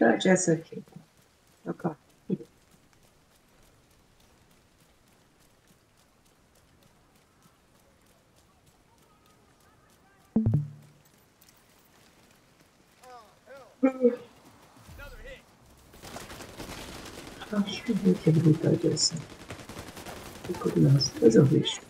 habilidade é essa aqui? Tocar. Acho que eu vou ter habilidade essa. Fico curioso, depois eu vejo.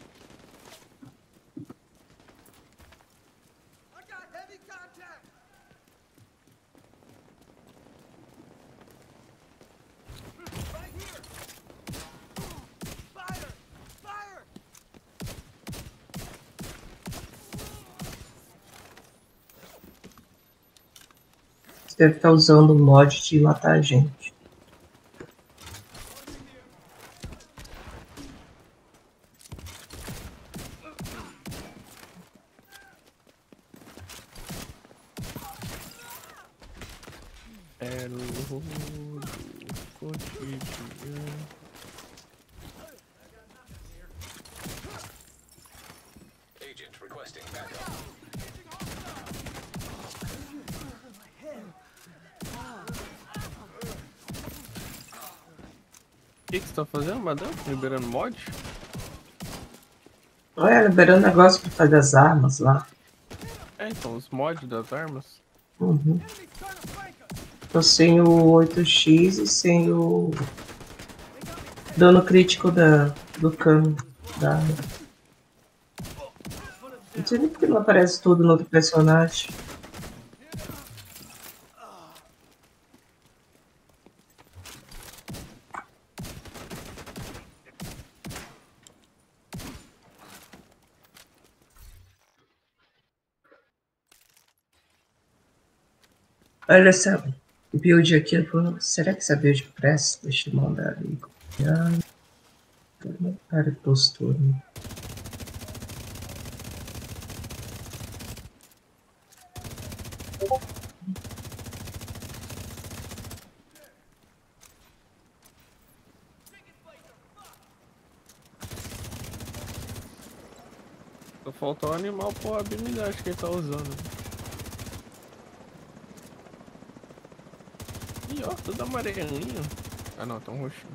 Deve estar usando o mod de matar a gente. É louco, cotidiano. O que você tá fazendo, madame? Liberando mod? É, liberando negócio pra fazer as armas lá. É, então, os mods das armas. Uhum. Tô sem o 8x e sem o dano crítico do cano da arma. Não sei nem porque não aparece tudo no outro personagem. Olha essa build aqui, será que essa build presta? Deixa eu mandar ali. Cara, postura. Só faltou um animal por habilidade que ele tá usando. Ó, tudo amarelinho. Ah não, tão roxinho.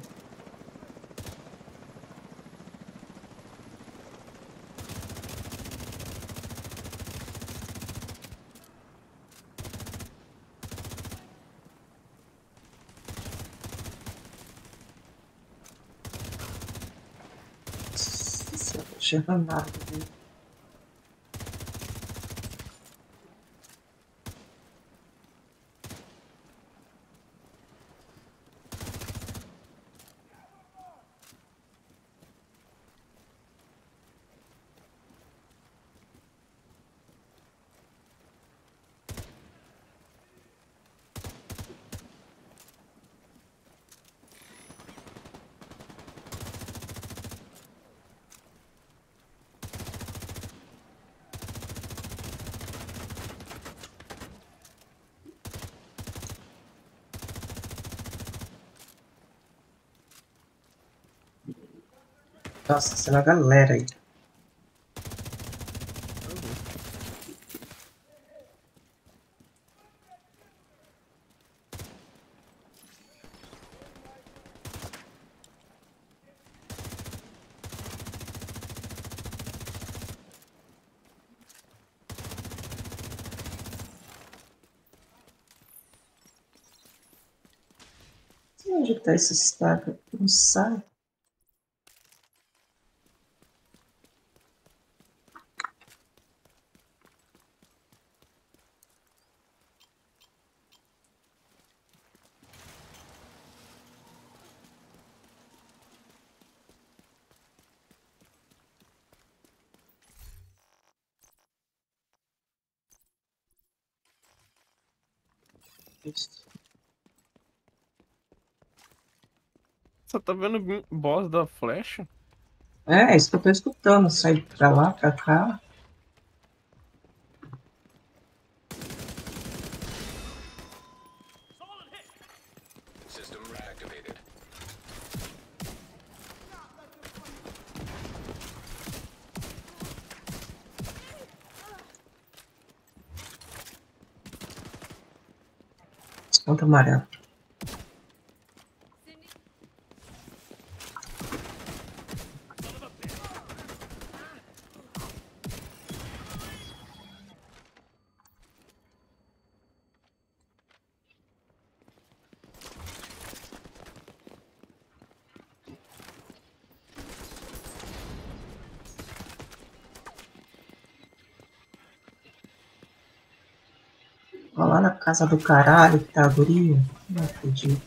Nossa, não chega nada, né? Nossa, sendo a galera aí. Onde tá essa estaca? Não sai. Você tá vendo o boss da flecha? É, isso que eu tô escutando. Sai pra lá, pra cá. ponto amarelo. Lá na casa do caralho que tá a guria. Não acredito.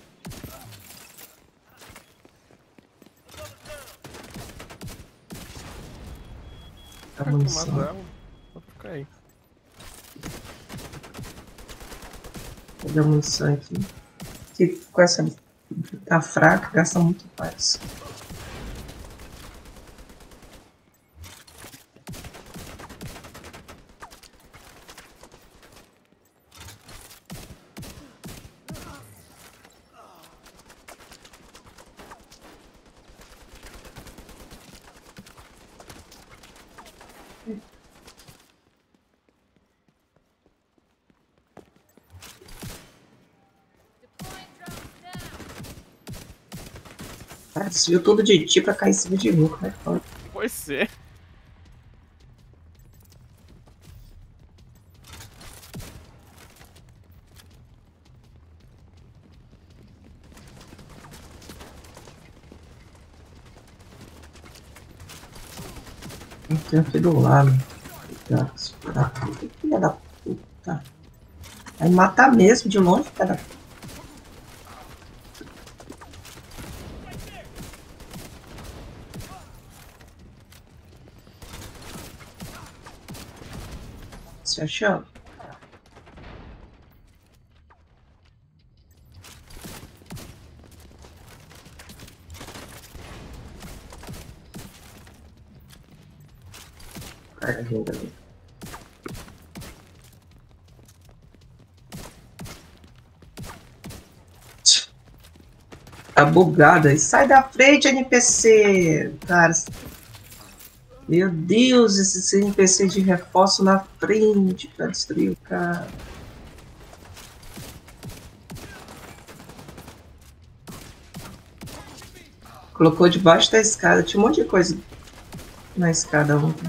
Tá munição. Peguei a munição aqui. Que com essa tá fraca, gasta muito mais. Cara, desviou todo de ti pra cair em cima de mim, como é que pode? Pode ser. Não tem aqui do lado. Filha da puta. Vai matar mesmo de longe, cara. Se achando. Cara, gente, ali. Tá bugado aí. Sai da frente, NPC! Cara. Meu Deus, esses NPCs de reforço na frente pra destruir o cara. Colocou debaixo da escada, tinha um monte de coisa na escada ontem.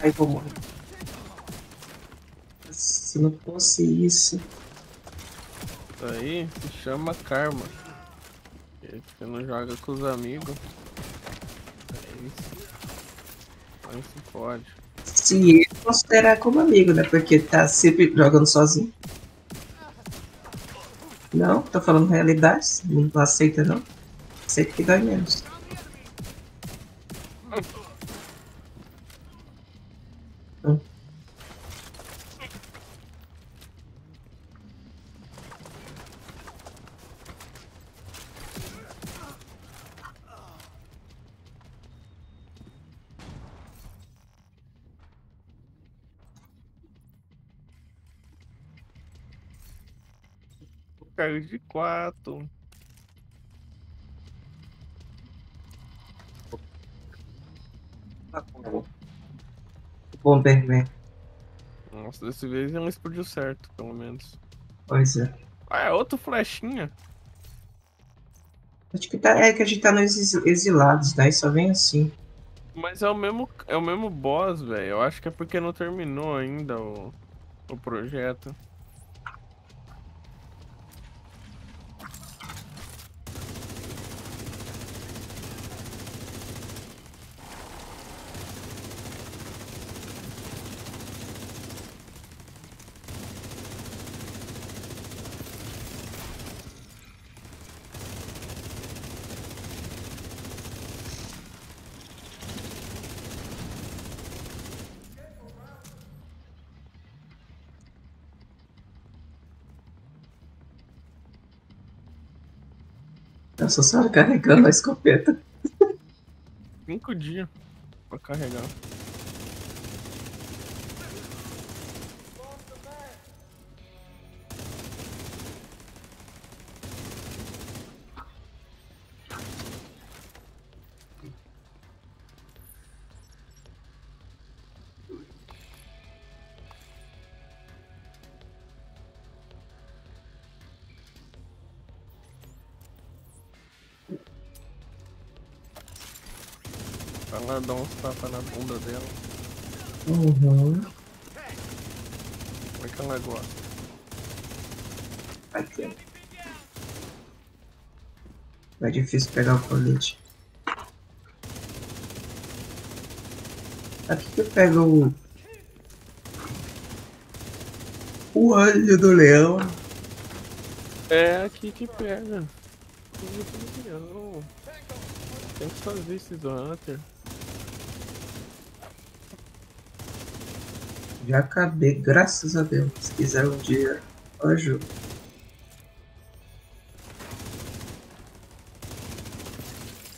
Ai, vou morrer. Se não fosse isso. Aí se chama karma. Você não joga com os amigos. É isso. Mas se pode. Se ele considerar como amigo, né? Porque tá sempre jogando sozinho. Não, tô falando realidade. Não aceita, não. Aceita que dói menos. Caiu de 4. Bomberman. Nossa, dessa vez ele não explodiu certo, pelo menos. Pois é. Ah, é outro flechinha. Acho que tá, é que a gente tá nos exilados, daí só vem assim. Mas é o mesmo boss, velho. Eu acho que é porque não terminou ainda o projeto. Nossa senhora, carregando a escopeta. 5 dias pra carregar. Ela dá uns tapas na bunda dela. Uhum. Como é que ela gosta? Aqui. É difícil pegar o colete. Aqui que eu pego o olho do leão. É aqui que pega. Tem que fazer isso do Hunter. Já acabei, graças a Deus. Se quiser um dia, eu ajudo.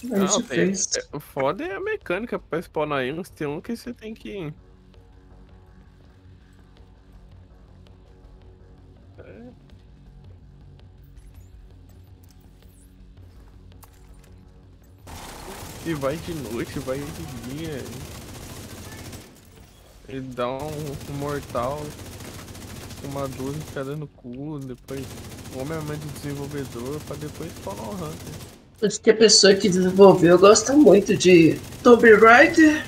Não, isso tem, fez. O foda é a mecânica pra spawnar eles. Tem um que você tem que... E vai de noite, vai de dia. Ele dá um mortal, uma 12 cada no cu, depois homem é mais de desenvolvedor pra depois spawnar o Hunter. Acho que a pessoa que desenvolveu gosta muito de Tomb Raider,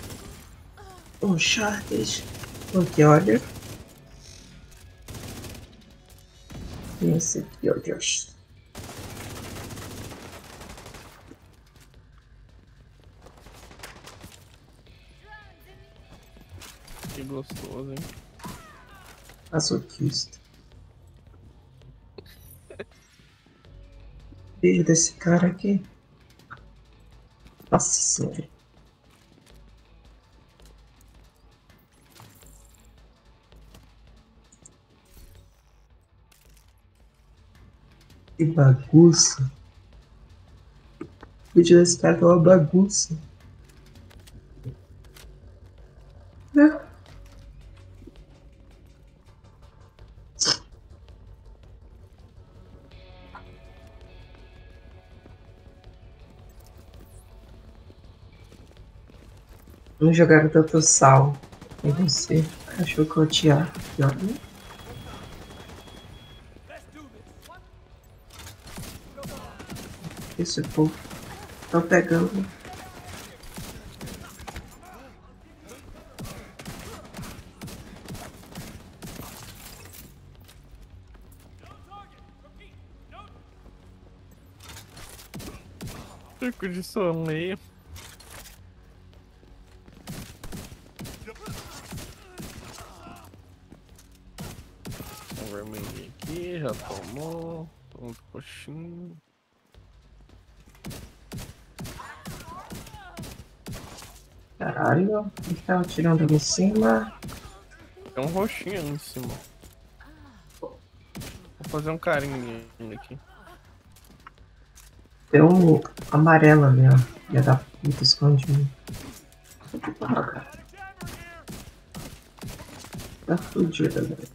Uncharted, porque olha. Esse aqui, ó, Josh. Que gostoso, hein? Açoquista. Filho desse cara aqui. Nossa senhora. Que bagunça. O vídeo desse cara é uma bagunça. Não. Não jogaram tanto sal em você, achou que eu te amo. Esse povo tá pegando. Fico de soneio. Já tomou, tomou coxinho. Caralho, ele tava tirando ali em cima. Tem um roxinho ali em cima. Vou fazer um carinho aqui. Tem um amarelo ali, ó. Ia dar muito escondido. Tá fudido, velho.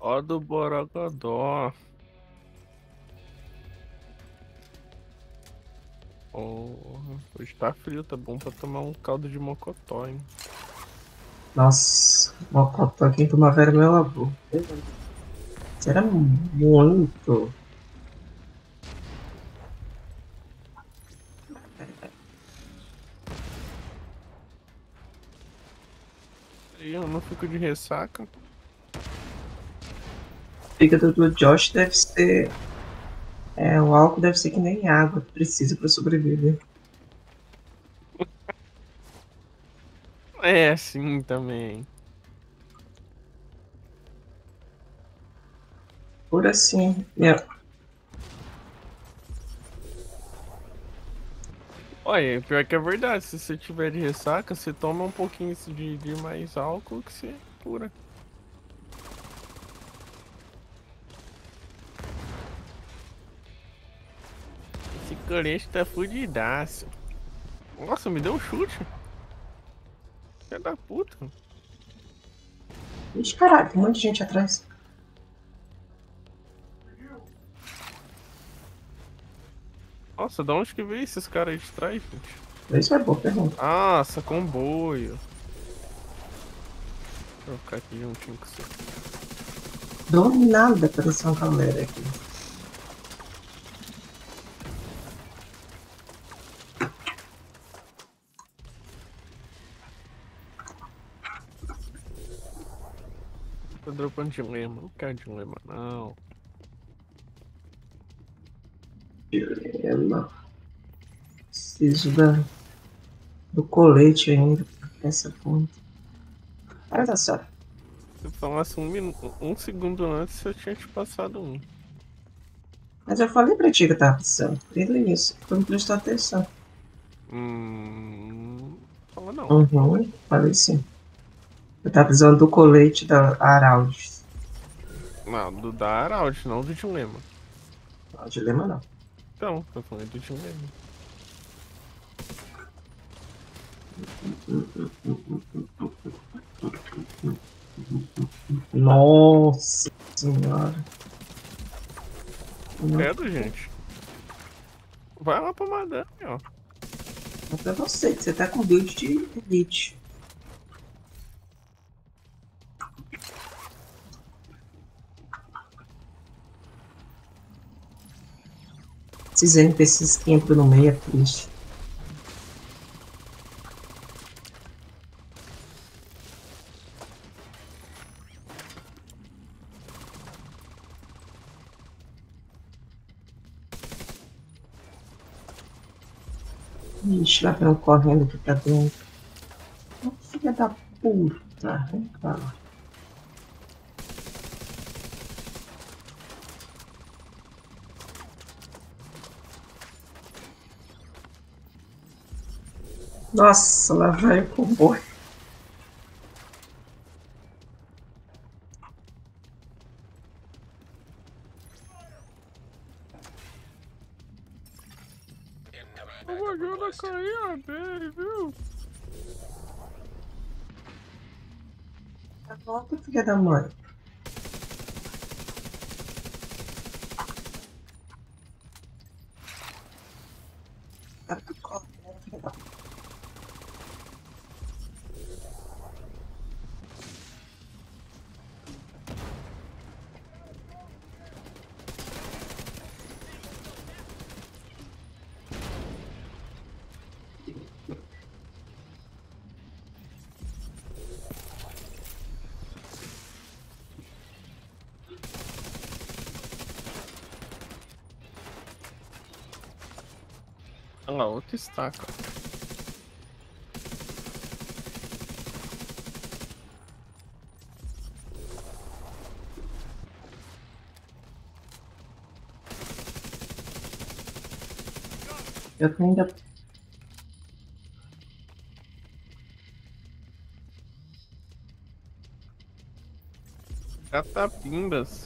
Ó do Borogodó. Porra, hoje tá frio, tá bom pra tomar um caldo de mocotó, hein? Nossa, mocotó quem tomava era meu avô. Isso era muito Eu não fico de ressaca. Fica do Josh deve ser... É, o álcool deve ser que nem água, precisa pra sobreviver. É, sim, também. Por assim, minha... Olha, pior que é verdade, se você tiver de ressaca, você toma um pouquinho de mais álcool que você cura. Esse colete tá fudidaço. Nossa, me deu um chute. Filha da puta. Ixi, caralho, tem um monte de gente atrás. Nossa, da onde que veio esses caras aí de trás, gente? Isso é boa pergunta. Nossa, comboio. Vou ficar aqui juntinho com você. Dou nada pra essa galera aqui. Tô dropando dilema, não quero dilema não. Dilema. Preciso do colete ainda pra essa ponta. Olha só. Se falasse um segundo antes, eu tinha te passado um. Mas eu falei pra ti que eu tava passando. Desde o início, tu não prestou atenção. Falou não. Uhum, falei sim. Eu tava precisando do colete da Airaldi. Não, do da Airaldi, não do dilema. Não, dilema não. Então, tô falando do dilema. Nossa senhora. Credo, gente. Vai lá pra madame, ó. Mas pra você, que você tá com build de elite. Esses NPCs que entram no meio é triste. Ixi, lá tem um correndo aqui pra dentro. Filha da puta, vem pra lá. Nossa, lá vai o comboio. Uma grana caía bem, viu? Volta, filha da mãe. Olha lá, outro estaca. Eu tô ainda... Catapimbas.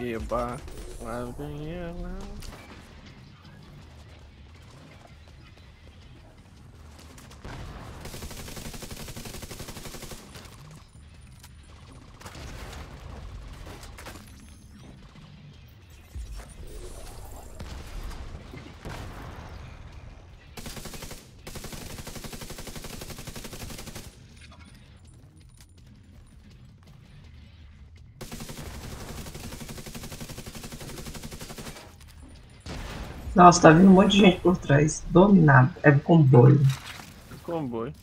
Eba, lá vem ela. Nossa, tá vindo um monte de gente por trás. Dominado. É o comboio. Comboio.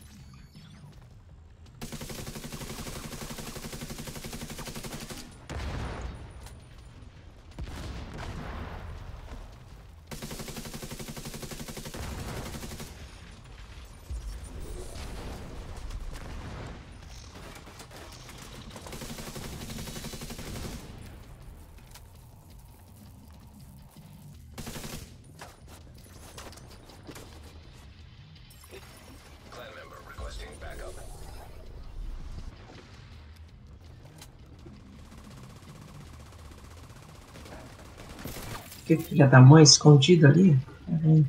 Que filha da mãe escondida ali? Uhum.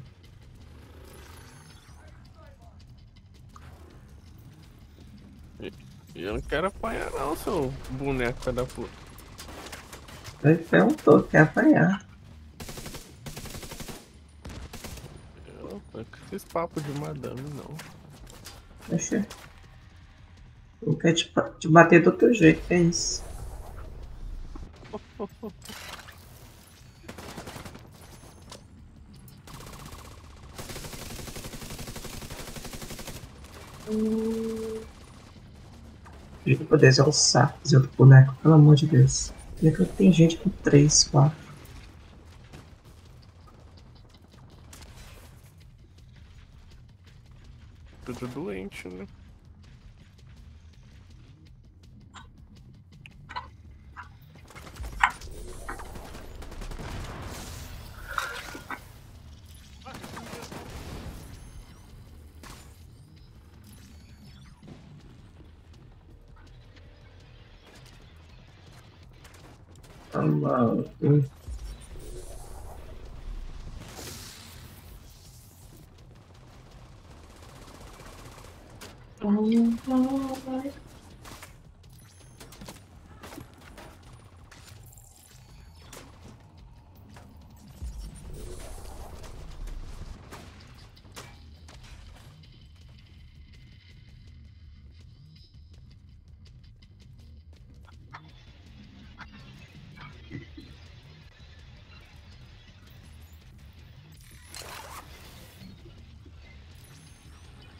Eu não quero apanhar não, seu boneco da puta. Ele perguntou, quer apanhar. Eu não fiz papo de madame não. Deixa. Eu quero te bater do teu jeito, é isso. Eu poder usar o saco de outro boneco, pelo amor de Deus. E aqui tem gente com 3, 4. Tudo doente, né?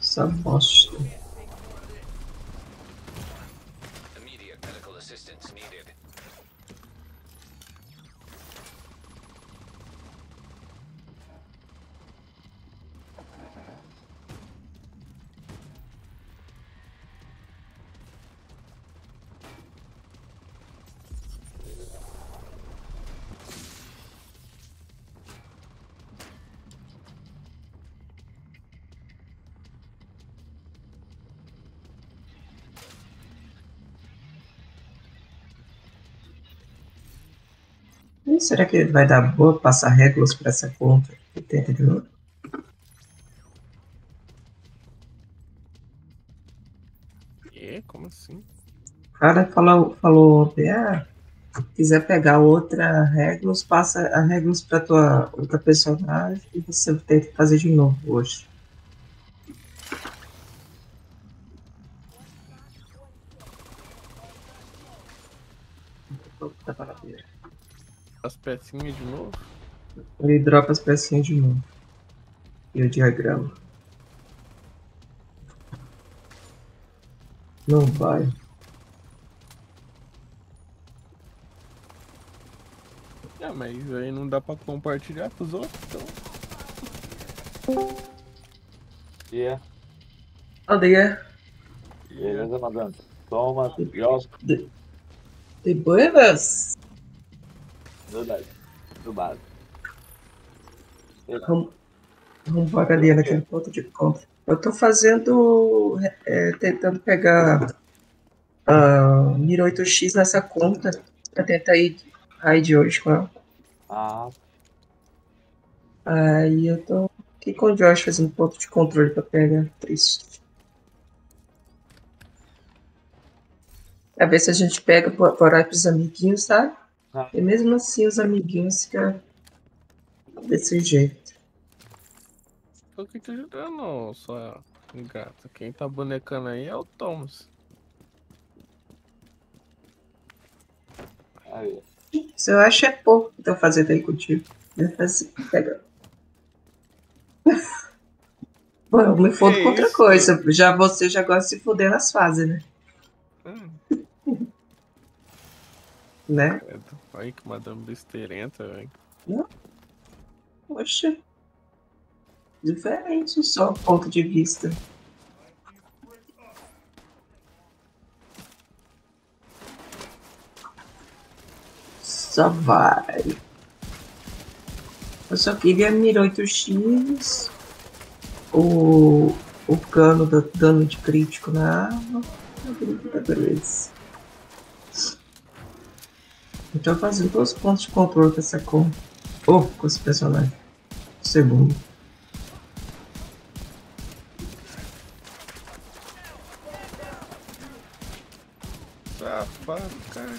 Essa bosta. Será que ele vai dar boa, passar régulas para essa conta e tenta de novo? É, como assim? O cara falou, ah, quiser pegar outra régulas, passa a régulas para tua outra personagem e você tenta fazer de novo hoje. As pecinhas de novo? Ele dropa as pecinhas de novo. E o diagrama. Não vai. Ah, mas aí não dá pra compartilhar com os outros, então. Yeah. Odeia. Beleza, madame. Toma, de buenas. Verdade, do base. Vamos pagar ali naquele ponto de compra. Eu tô fazendo. Tentando pegar Mira 8X nessa conta pra tentar ir raid hoje com ela. Ah. Aí eu tô aqui com o Josh fazendo ponto de controle pra pegar. Triste. Pra ver se a gente pega por aí pros amiguinhos, sabe? Ah. E mesmo assim os amiguinhos ficam desse jeito. Eu que tô ajudando não, só gato. Quem tá bonecando aí é o Thomas. Aí. Isso eu acho é pouco que eu tô fazendo aí contigo. Pega Pô, eu me fodo com outra coisa. Já você já gosta de se foder nas fases, né? Né? Olha que madame besteirenta, velho. Não. Poxa. Diferente só o ponto de vista. Só vai. Eu só queria mirar 8x. O cano dá dano de crítico na arma. Beleza. Então eu faço 2 pontos de controle com essa cor. Oh, com esse personagem. Segundo. Safado, cara.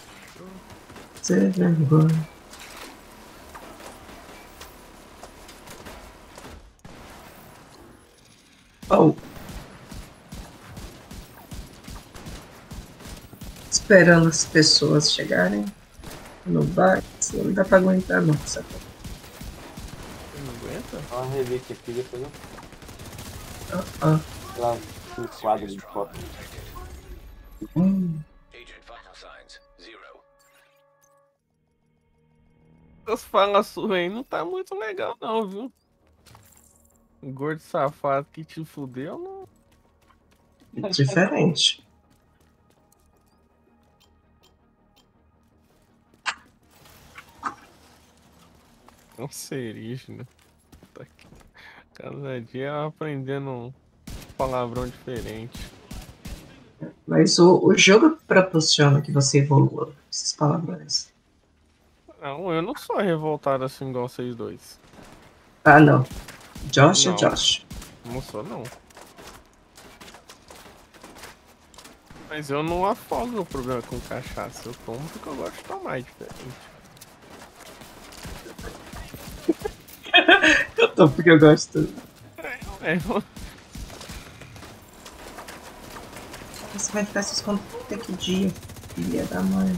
Sem vergonha. Oh. Esperando as pessoas chegarem. No bar, não dá pra aguentar não, sabe? Não aguenta? Olha uma relíquia aqui, depois eu... Ah, ah. Lá, um quadro de foto. Essas falas suas aí não tá muito legal não, viu? O gordo safado que te fudeu, não... É diferente. Um serígio, né? Tá aqui. Cada dia aprendendo um palavrão diferente. Mas o jogo proporciona que você evolua esses palavrões. Não, eu não sou revoltado assim igual vocês dois. Ah, não. Josh é Josh. Não sou, não. Mas eu não afogo o problema com cachaça. Eu tomo porque eu gosto de tomar diferente. Eu tô porque eu gosto. Você vai ficar se escondendo até que dia, filha da mãe.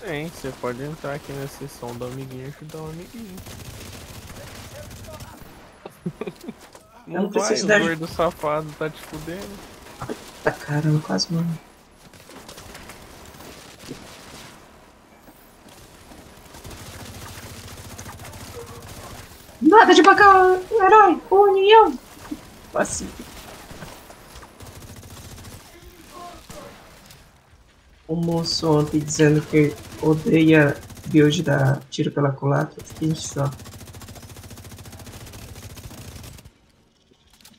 Sim, você pode entrar aqui na sessão do amiguinho e ajudar o amiguinho. Não vai, o gordo safado tá te fudendo. Tá caramba, quase mano. Nada de bacana, herói, união! Pacífico. O moço ontem dizendo que odeia build da tiro pela culatra, fiquei só.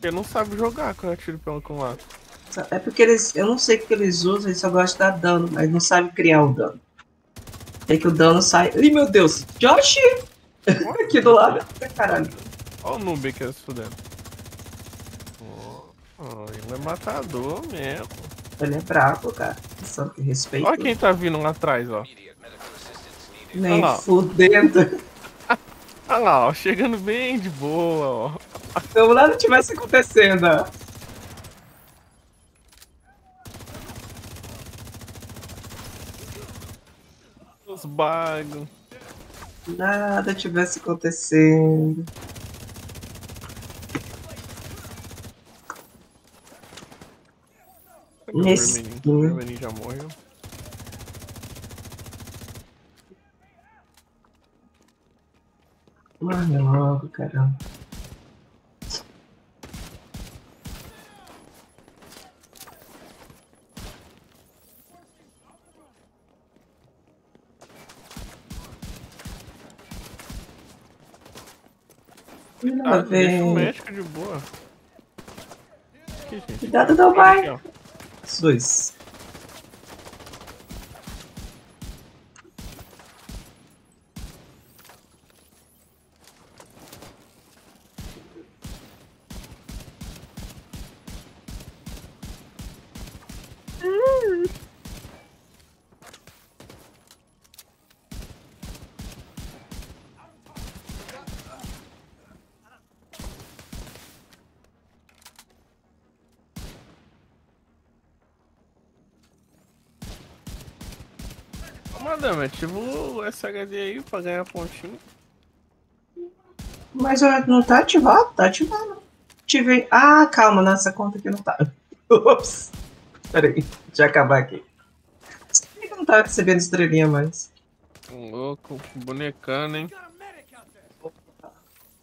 Ele não sabe jogar quando é tiro pela culatra. É porque eles, eu não sei o que eles usam, eles só gostam de dar dano, mas não sabem criar o dano. É que o dano sai... Ai meu Deus, Josh! Aqui do lado, caralho. Olha o noob que é se fudendo. Oh, ele é matador mesmo. Ele é brabo, cara. Só que respeito. Olha quem tá vindo lá atrás, ó. Nem fudendo. Olha lá, ó. Chegando bem de boa, ó. Como nada tivesse acontecendo, ó. Os bagos. Nada tivesse acontecendo. Nesse... O Vermeninho já morreu. Morre logo, caramba. Ah, deixa o médico de boa. Cuidado do pai. Os dois. Madame, ativou essa HD aí pra ganhar pontinho. Mas não tá ativado? Tá ativado. Tive... Ah, calma, nossa conta aqui não tá. Ops. Peraí, deixa eu acabar aqui. Por que eu não tava recebendo estrelinha mais? Louco, bonecando, hein?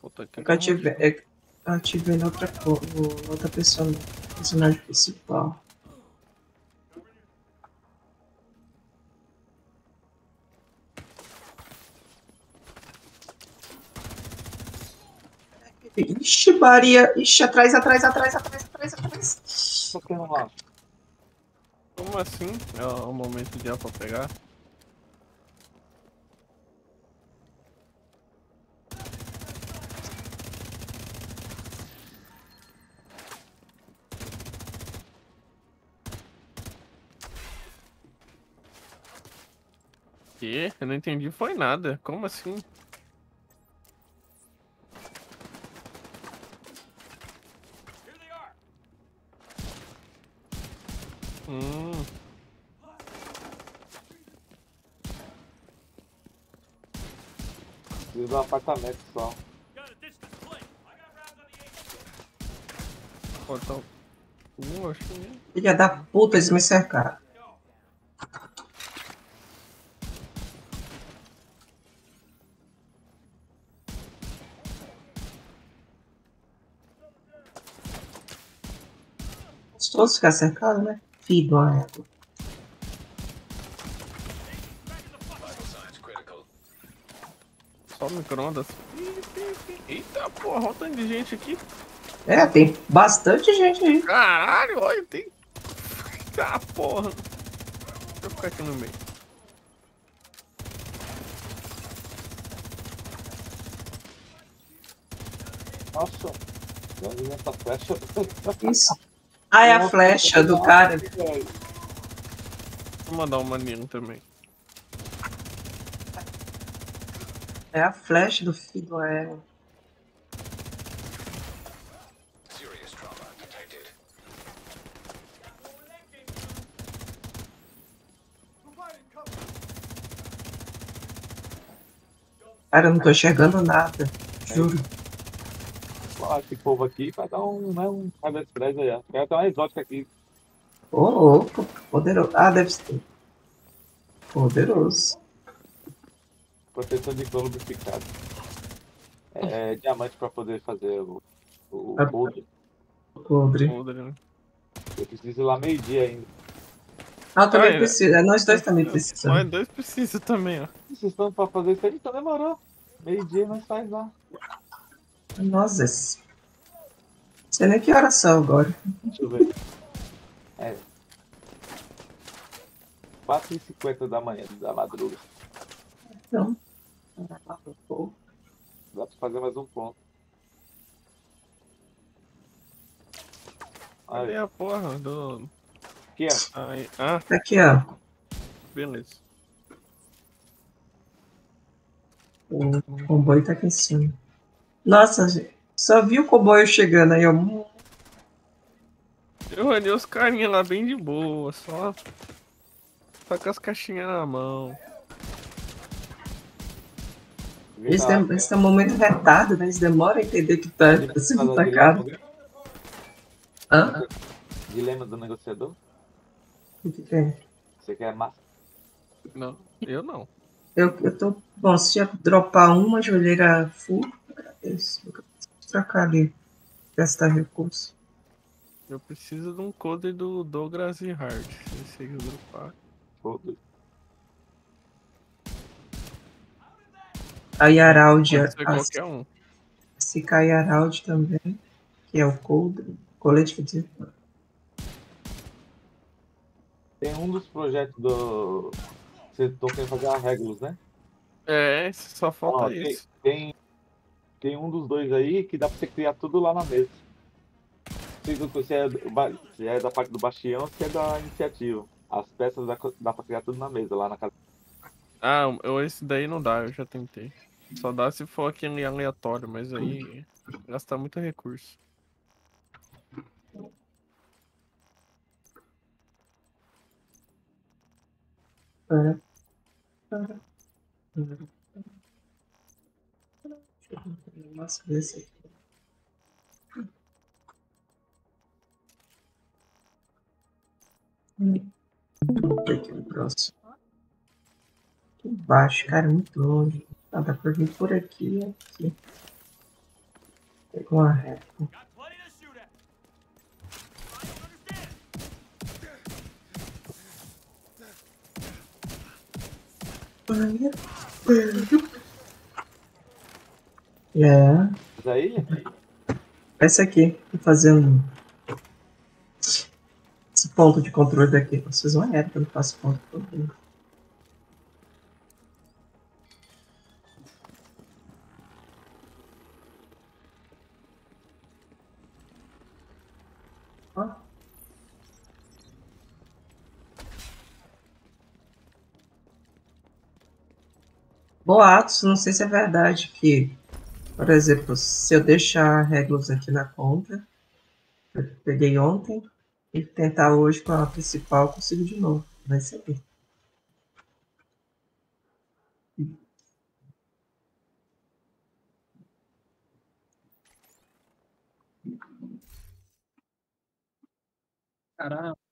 Puta que eu ativei na outra pessoa, personagem principal. Ixi, Maria. Ixi, atrás. Vamos lá. Como assim? É o momento de alfa pegar. Que? Eu não entendi, foi nada. Como assim? Preciso de um apartamento só. Portão. Acho que... Filha da puta, eles me cercaram. Gostoso ficar cercado, né? Filho da égua. Só micro-ondas. Eita porra, olha o tanto de gente aqui. É, tem bastante gente aí. Caralho, olha, tem. Eita porra. Deixa eu ficar aqui no meio. Nossa, eu vi essa flecha. Isso. Ah, é a flecha do cara. Vou mandar um maninho também. É a flecha do filho do aéreo. Cara, eu não tô enxergando nada. Juro. Esse povo aqui vai dar um cabelo de prédio aí, ó. Vai dar uma exótica aqui. Ô, louco, poderoso. Ah, deve ser. Poderoso. Proteção de couro lubrificado. É, diamante pra poder fazer o coldre. Coldre, né? Eu preciso ir lá meio-dia ainda. Ah, eu também preciso. Nós dois também precisamos. Nós dois precisamos também, ó. Precisamos pra fazer isso aí, então demorou. Meio-dia nós faz lá. Nossa, não sei nem que horas são agora. Deixa eu ver. É. 4h50 da manhã, da madruga. Então. Dá pra fazer mais um ponto. Aí a porra do. Aqui, ó. Aí, ah. Aqui, ó. Beleza. O comboio tá aqui em cima. Nossa, gente, só vi o comboio chegando aí, ó. Eu olhei os carinha lá bem de boa, só com as caixinhas na mão. Esse é um momento retardado, né? Eles demoram a entender que tá sendo atacado. Hã? Dilema do negociador? O que tem? Você quer massa? Não, eu não. Eu tô... Bom, se ia dropar uma joelheira full... Isso, eu preciso trocar ali. Gastar recurso. Eu preciso de um code do Douglas e Hard. Esse aí eu dropar. A Airaldi. Se cai Airaldi também. Que é o code. Colete que diz. Tem um dos projetos do. Vocês estão querendo fazer a Regulus, né? É, só falta isso. Tem um dos dois aí que dá pra você criar tudo lá na mesa. Se é da parte do Bastião, se é da iniciativa. As peças dá pra criar tudo na mesa, lá na casa. Ah, esse daí não dá, eu já tentei. Só dá se for aquele aleatório, mas aí gasta muito recurso. É. Nossa, desse aqui. Tá aqui no próximo. Aqui embaixo, cara, muito longe. Ah, dá pra vir por aqui e aqui. Pega uma reta. É. Daí? Essa aqui. Vou fazer um. Esse ponto de controle daqui. Vocês vão errar quando faço ponto de controle. Boatos, não sei se é verdade que, por exemplo, se eu deixar réguas aqui na conta, eu peguei ontem, e tentar hoje com a principal, eu consigo de novo. Vai ser bem. Caramba.